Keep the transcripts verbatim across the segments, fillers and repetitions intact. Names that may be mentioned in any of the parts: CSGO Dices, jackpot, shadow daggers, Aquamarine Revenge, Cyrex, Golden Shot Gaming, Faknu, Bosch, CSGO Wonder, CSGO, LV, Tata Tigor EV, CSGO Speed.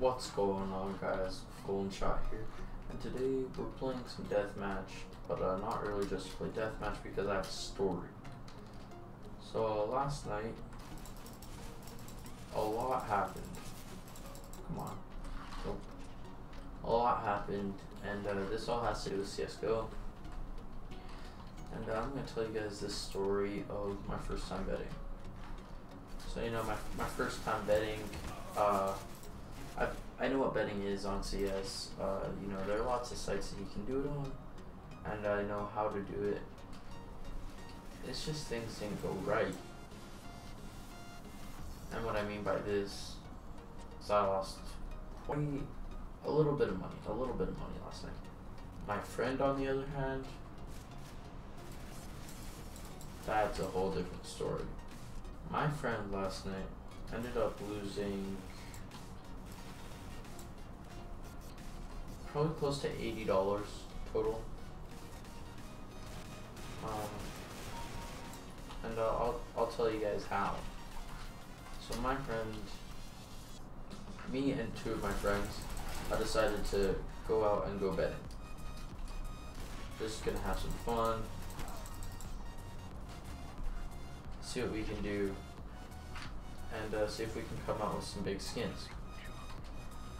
What's going on, guys? Golden Shot here, and today we're playing some deathmatch, but uh, not really just to play deathmatch because I have a story. So uh, last night, a lot happened. Come on, so, a lot happened, and uh, this all has to do with C S G O. And uh, I'm gonna tell you guys this story of my first time betting. So you know, my my first time betting. Uh, I I know what betting is on C S. Uh, you know, there are lots of sites that you can do it on, and I know how to do it. It's just things didn't go right. And what I mean by this is I lost quite a little bit of money, a little bit of money last night. My friend, on the other hand, that's a whole different story. My friend last night ended up losing probably close to eighty dollars total. Um, and uh, I'll, I'll tell you guys how. So my friend, me and two of my friends, I decided to go out and go betting. Just gonna have some fun. See what we can do. And uh, see if we can come out with some big skins.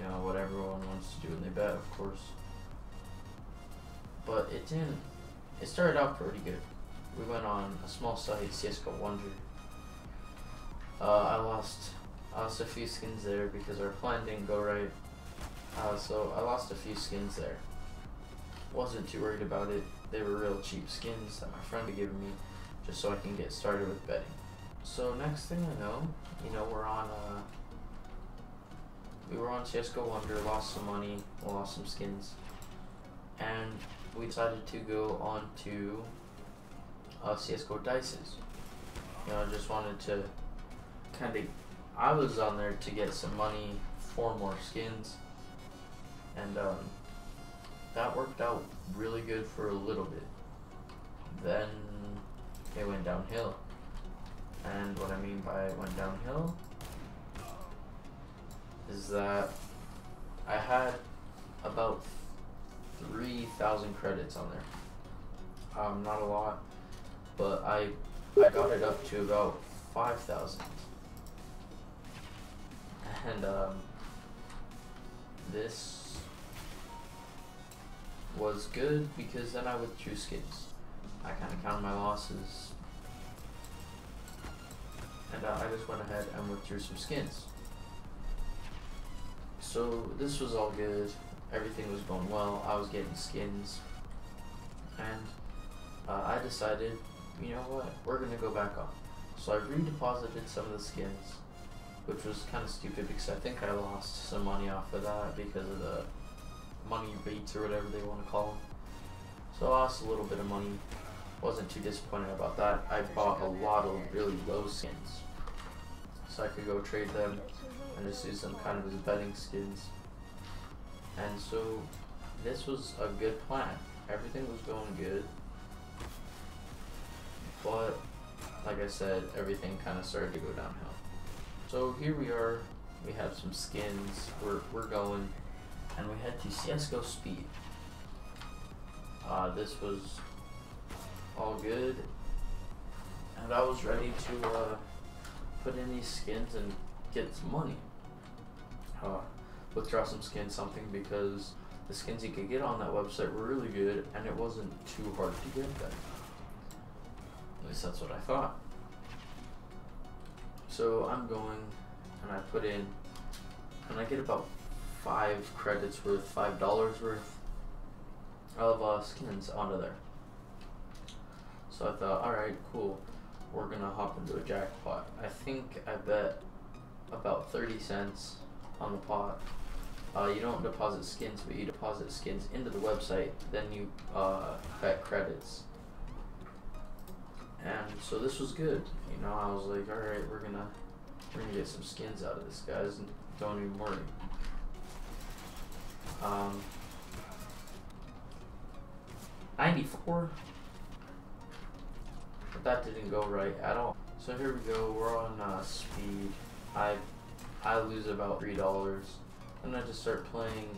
You know, what everyone wants to do when they bet, of course. But it didn't. It started out pretty good. We went on a small site, C S G O Wonder. Uh, I lost, I lost a few skins there because our plan didn't go right. Uh, so I lost a few skins there. Wasn't too worried about it. They were real cheap skins that my friend had given me just so I can get started with betting. So next thing I know, you know, we're on, uh, we were on C S G O Wonder, lost some money, lost some skins, and we decided to go on to uh, C S G O Dices. You know, I just wanted to kind of, I was on there to get some money for more skins, and um, that worked out really good for a little bit. Then it went downhill. And what I mean by it went downhill is that I had about three thousand credits on there. Um, not a lot, but I I got it up to about five thousand. And um, this was good because then I withdrew skins. I kind of counted my losses. And uh, I just went ahead and withdrew some skins. So this was all good. Everything was going well. I was getting skins. And uh, I decided, you know what, we're going to go back on. So I redeposited some of the skins, which was kind of stupid because I think I lost some money off of that because of the money baits or whatever they want to call them. So I lost a little bit of money. Wasn't too disappointed about that. I bought a lot of really low skins, so I could go trade them and just use them kind of as betting skins. And so this was a good plan. Everything was going good, but like I said, everything kind of started to go downhill. So here we are. We have some skins. We're we're going, and we head to C S G O Speed. Uh, this was all good, and I was ready to uh, put in these skins and get some money, uh, withdraw some skins, something, because the skins you could get on that website were really good and it wasn't too hard to get them. At least that's what I thought. So I'm going and I put in and I get about five credits worth, five dollars worth of uh, skins onto there. So I thought, alright, cool, we're gonna hop into a jackpot. I think I bet about thirty cents on the pot. Uh, you don't deposit skins, but you deposit skins into the website, then you uh, bet credits. And so this was good. You know, I was like, alright, we're gonna, we're gonna get some skins out of this, guys, don't even worry. Um, ninety-four? That didn't go right at all. So here we go, we're on uh, speed. I I lose about three dollars. and I just start playing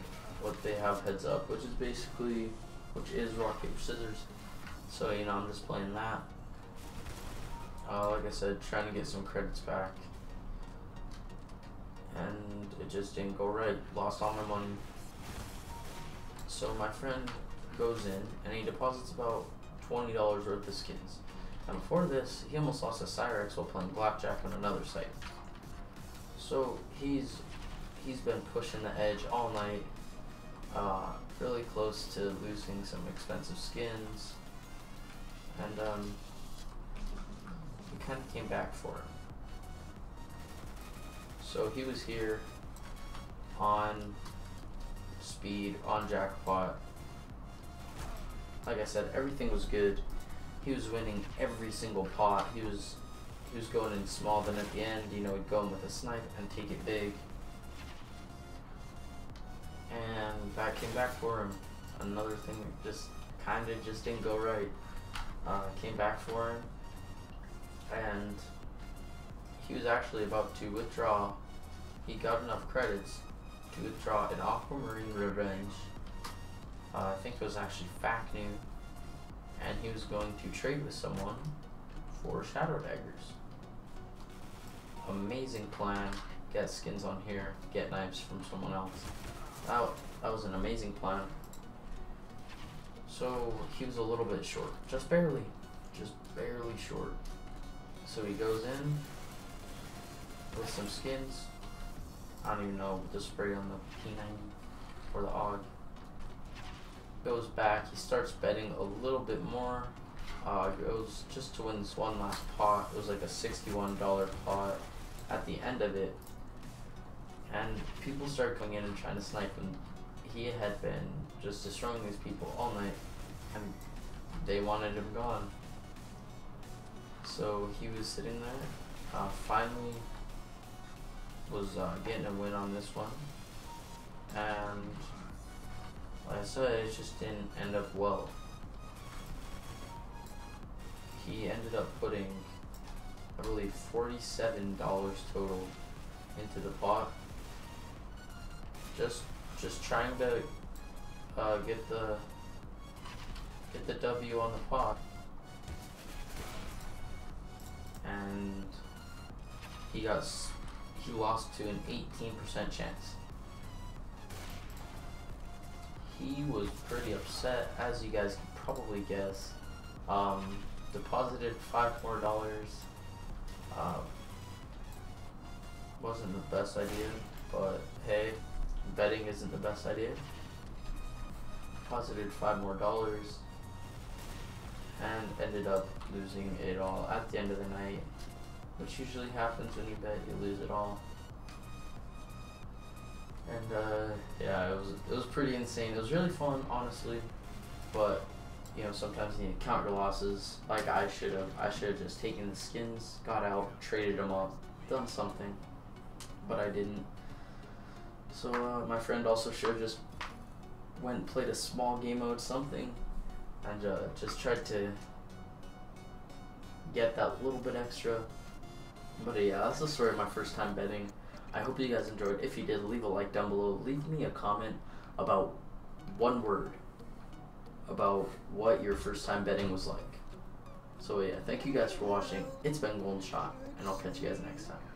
what they have heads up, which is basically, which is rock, paper, scissors. So, you know, I'm just playing that. Uh, like I said, trying to get some credits back. And it just didn't go right. Lost all my money. So my friend goes in and he deposits about twenty dollars worth of skins. And before this, he almost lost a Cyrex while playing blackjack on another site. So he's he's been pushing the edge all night, uh, really close to losing some expensive skins. And um, he kind of came back for it. So he was here on Speed, on Jackpot. Like I said, everything was good. He was winning every single pot. He was he was going in small, then at the end, you know, he'd go in with a snipe and take it big. And that came back for him. Another thing that just kind of just didn't go right. Uh, came back for him, and he was actually about to withdraw. He got enough credits to withdraw an Aquamarine Revenge. Uh, I think it was actually Faknu. And he was going to trade with someone for shadow daggers. Amazing plan. Get skins on here, get knives from someone else. That, that was an amazing plan. So he was a little bit short, just barely, just barely short. So he goes in with some skins. I don't even know the spray on the P ninety or the O G. Goes back, he starts betting a little bit more, uh, goes just to win this one last pot. It was like a sixty-one dollar pot at the end of it, and people started coming in and trying to snipe him. He had been just destroying these people all night, and they wanted him gone. So he was sitting there, uh, finally was uh, getting a win on this one, and like I said, it just didn't end up well. He ended up putting, I believe, forty-seven dollars total into the pot. Just, just trying to uh, get the get the W on the pot. And he got, he lost to an eighteen percent chance. He was pretty upset, as you guys can probably guess. Um, deposited five more dollars. Uh, wasn't the best idea, but hey, betting isn't the best idea. Deposited five more dollars and ended up losing it all at the end of the night, which usually happens when you bet, you lose it all. And uh, yeah, it was it was pretty insane. It was really fun, honestly, but you know, sometimes you need to count your losses. Like I should have, I should have just taken the skins, got out, traded them up, done something, but I didn't. So uh, my friend also should have just went and played a small game mode something, and uh, just tried to get that little bit extra. But uh, yeah, that's the story of my first time betting. I hope you guys enjoyed. If you did, leave a like down below. Leave me a comment about one word about what your first time betting was like. So yeah, thank you guys for watching. It's been Golden Shot, and I'll catch you guys next time.